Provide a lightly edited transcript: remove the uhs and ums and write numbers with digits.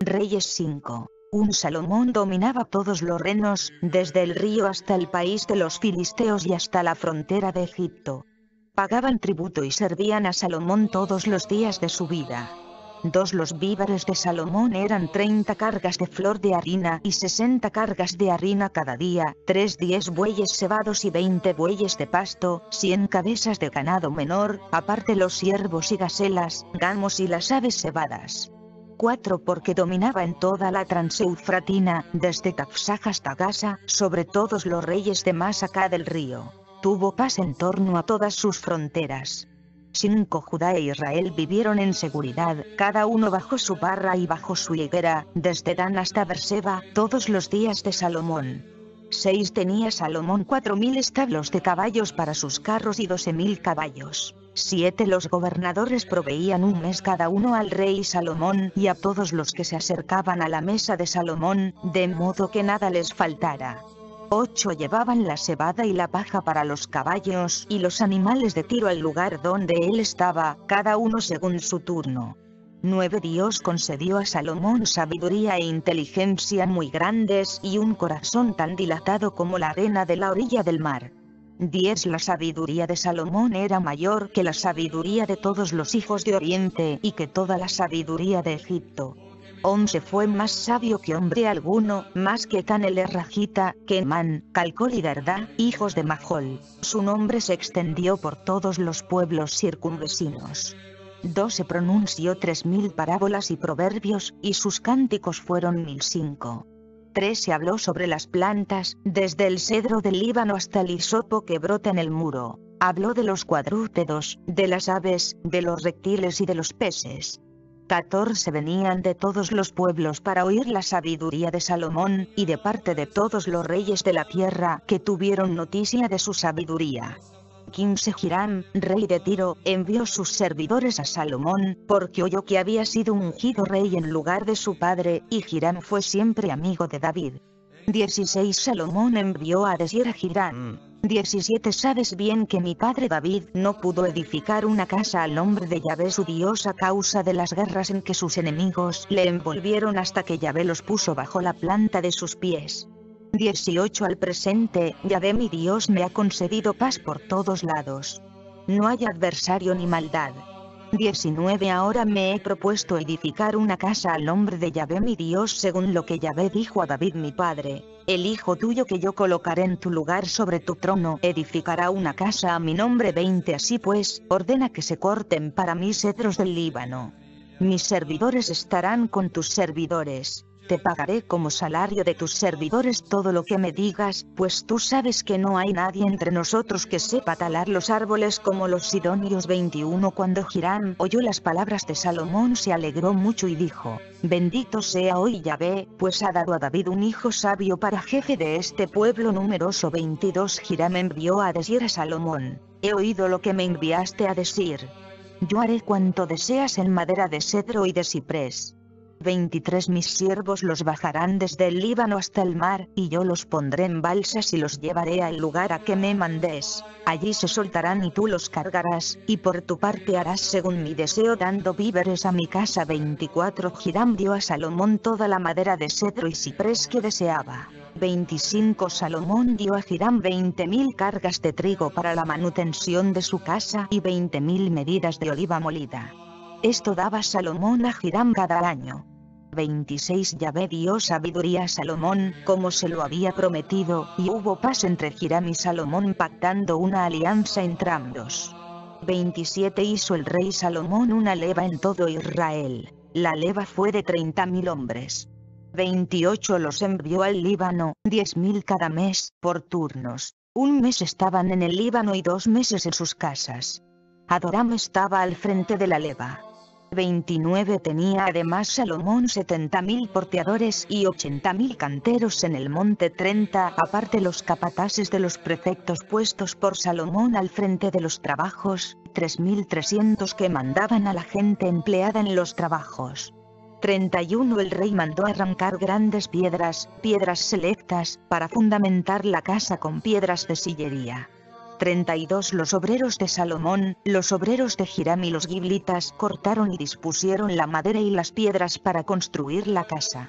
Reyes 5. Un Salomón dominaba todos los reinos, desde el río hasta el país de los filisteos y hasta la frontera de Egipto. Pagaban tributo y servían a Salomón todos los días de su vida. Los víveres de Salomón eran 30 cargas de flor de harina y 60 cargas de harina cada día, 10 bueyes cebados y 20 bueyes de pasto, 100 cabezas de ganado menor, aparte los ciervos y gacelas, gamos y las aves cebadas. 4 Porque dominaba en toda la Transeufratina, desde Tafsaj hasta Gaza, sobre todos los reyes de más acá del río. Tuvo paz en torno a todas sus fronteras. 5 Judá e Israel vivieron en seguridad, cada uno bajo su parra y bajo su higuera, desde Dan hasta Berseba, todos los días de Salomón. 6 Tenía Salomón 4000 establos de caballos para sus carros y 12000 caballos. 7 Los gobernadores proveían un mes cada uno al rey Salomón y a todos los que se acercaban a la mesa de Salomón, de modo que nada les faltara. 8 Llevaban la cebada y la paja para los caballos y los animales de Tiro al lugar donde él estaba, cada uno según su turno. 9 Dios concedió a Salomón sabiduría e inteligencia muy grandes y un corazón tan dilatado como la arena de la orilla del mar. 10 La sabiduría de Salomón era mayor que la sabiduría de todos los hijos de Oriente y que toda la sabiduría de Egipto. 11 Fue más sabio que hombre alguno, más que Etán el ezrajita, que Hemán, Calcol y Dardá, hijos de Majol. Su nombre se extendió por todos los pueblos circunvecinos. 12 Pronunció 3000 parábolas y proverbios, y sus cánticos fueron 1005. 13 Habló sobre las plantas, desde el cedro del Líbano hasta el hisopo que brota en el muro. Habló de los cuadrúpedos, de las aves, de los reptiles y de los peces. 14 Venían de todos los pueblos para oír la sabiduría de Salomón, y de parte de todos los reyes de la tierra que tuvieron noticia de su sabiduría. 15 Hiram, rey de Tiro, envió sus servidores a Salomón, porque oyó que había sido ungido rey en lugar de su padre, y Hiram fue siempre amigo de David. 16 Salomón envió a decir a Hiram: 17 Sabes bien que mi padre David no pudo edificar una casa al nombre de Yahvé su Dios a causa de las guerras en que sus enemigos le envolvieron hasta que Yahvé los puso bajo la planta de sus pies. 18 Al presente, Yahvé mi Dios me ha concedido paz por todos lados. No hay adversario ni maldad. 19 Ahora me he propuesto edificar una casa al nombre de Yahvé mi Dios según lo que Yahvé dijo a David mi padre: el hijo tuyo que yo colocaré en tu lugar sobre tu trono edificará una casa a mi nombre. 20 Así pues, ordena que se corten para mí cedros del Líbano. Mis servidores estarán con tus servidores. Te pagaré como salario de tus servidores todo lo que me digas, pues tú sabes que no hay nadie entre nosotros que sepa talar los árboles como los sidonios. 21 Cuando Hiram oyó las palabras de Salomón se alegró mucho y dijo: bendito sea hoy Yahvé, pues ha dado a David un hijo sabio para jefe de este pueblo numeroso. 22 Hiram envió a decir a Salomón: he oído lo que me enviaste a decir. Yo haré cuanto deseas en madera de cedro y de ciprés. 23 Mis siervos los bajarán desde el Líbano hasta el mar, y yo los pondré en balsas y los llevaré al lugar a que me mandes. Allí se soltarán y tú los cargarás, y por tu parte harás según mi deseo dando víveres a mi casa. 24 Hiram dio a Salomón toda la madera de cedro y ciprés que deseaba. 25 Salomón dio a Hiram 20.000 cargas de trigo para la manutención de su casa y 20.000 medidas de oliva molida. Esto daba Salomón a Hiram cada año. 26 Yahvé dio sabiduría a Salomón, como se lo había prometido, y hubo paz entre Hiram y Salomón pactando una alianza entre ambos. 27 Hizo el rey Salomón una leva en todo Israel. La leva fue de 30.000 hombres. 28 Los envió al Líbano, 10.000 cada mes, por turnos. Un mes estaban en el Líbano y 2 meses en sus casas. Adoram estaba al frente de la leva. 29 Tenía además Salomón 70.000 porteadores y 80.000 canteros en el monte. 30 Aparte los capataces de los prefectos puestos por Salomón al frente de los trabajos, 3.300 que mandaban a la gente empleada en los trabajos. 31 El rey mandó arrancar grandes piedras, piedras selectas, para fundamentar la casa con piedras de sillería. 32 Los obreros de Salomón, los obreros de Hiram y los Giblitas cortaron y dispusieron la madera y las piedras para construir la casa.